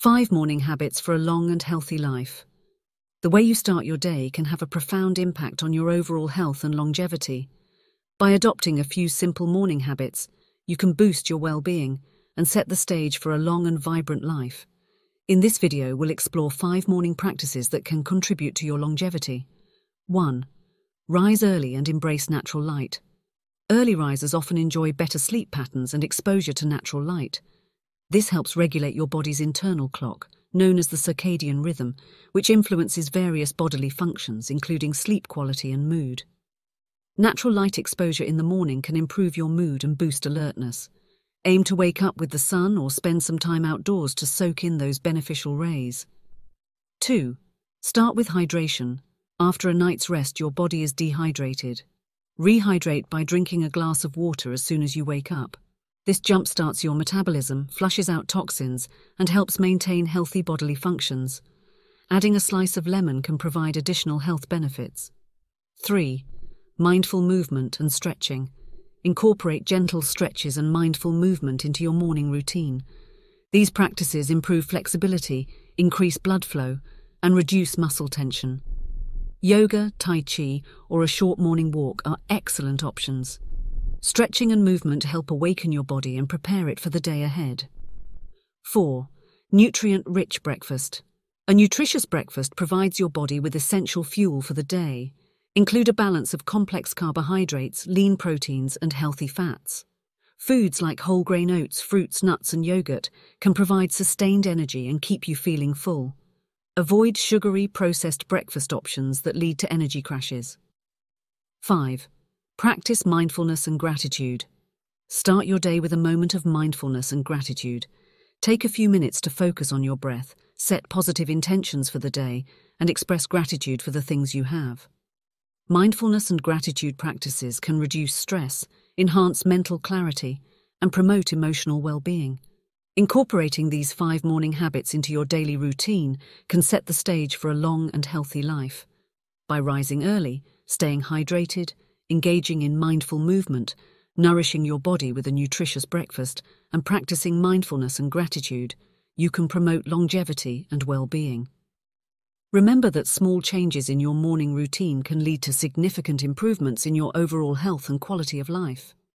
5 morning habits for a long and healthy life. The way you start your day can have a profound impact on your overall health and longevity. By adopting a few simple morning habits, you can boost your well-being and set the stage for a long and vibrant life. In this video, we'll explore 5 morning practices that can contribute to your longevity. 1. Rise early and embrace natural light. Early risers often enjoy better sleep patterns and exposure to natural light. This helps regulate your body's internal clock, known as the circadian rhythm, which influences various bodily functions, including sleep quality and mood. Natural light exposure in the morning can improve your mood and boost alertness. Aim to wake up with the sun or spend some time outdoors to soak in those beneficial rays. 2. Start with hydration. After a night's rest, your body is dehydrated. Rehydrate by drinking a glass of water as soon as you wake up. This jumpstarts your metabolism, flushes out toxins, and helps maintain healthy bodily functions. Adding a slice of lemon can provide additional health benefits. 3. Mindful movement and stretching. Incorporate gentle stretches and mindful movement into your morning routine. These practices improve flexibility, increase blood flow, and reduce muscle tension. Yoga, tai chi, or a short morning walk are excellent options. Stretching and movement help awaken your body and prepare it for the day ahead. 4. Nutrient-rich breakfast. A nutritious breakfast provides your body with essential fuel for the day. Include a balance of complex carbohydrates, lean proteins, and healthy fats. Foods like whole grain oats, fruits, nuts, and yogurt can provide sustained energy and keep you feeling full. Avoid sugary, processed breakfast options that lead to energy crashes. 5. Practice mindfulness and gratitude. Start your day with a moment of mindfulness and gratitude. Take a few minutes to focus on your breath, set positive intentions for the day, and express gratitude for the things you have. Mindfulness and gratitude practices can reduce stress, enhance mental clarity, and promote emotional well-being. Incorporating these 5 morning habits into your daily routine can set the stage for a long and healthy life. By rising early, staying hydrated, engaging in mindful movement, nourishing your body with a nutritious breakfast, and practicing mindfulness and gratitude, you can promote longevity and well-being. Remember that small changes in your morning routine can lead to significant improvements in your overall health and quality of life.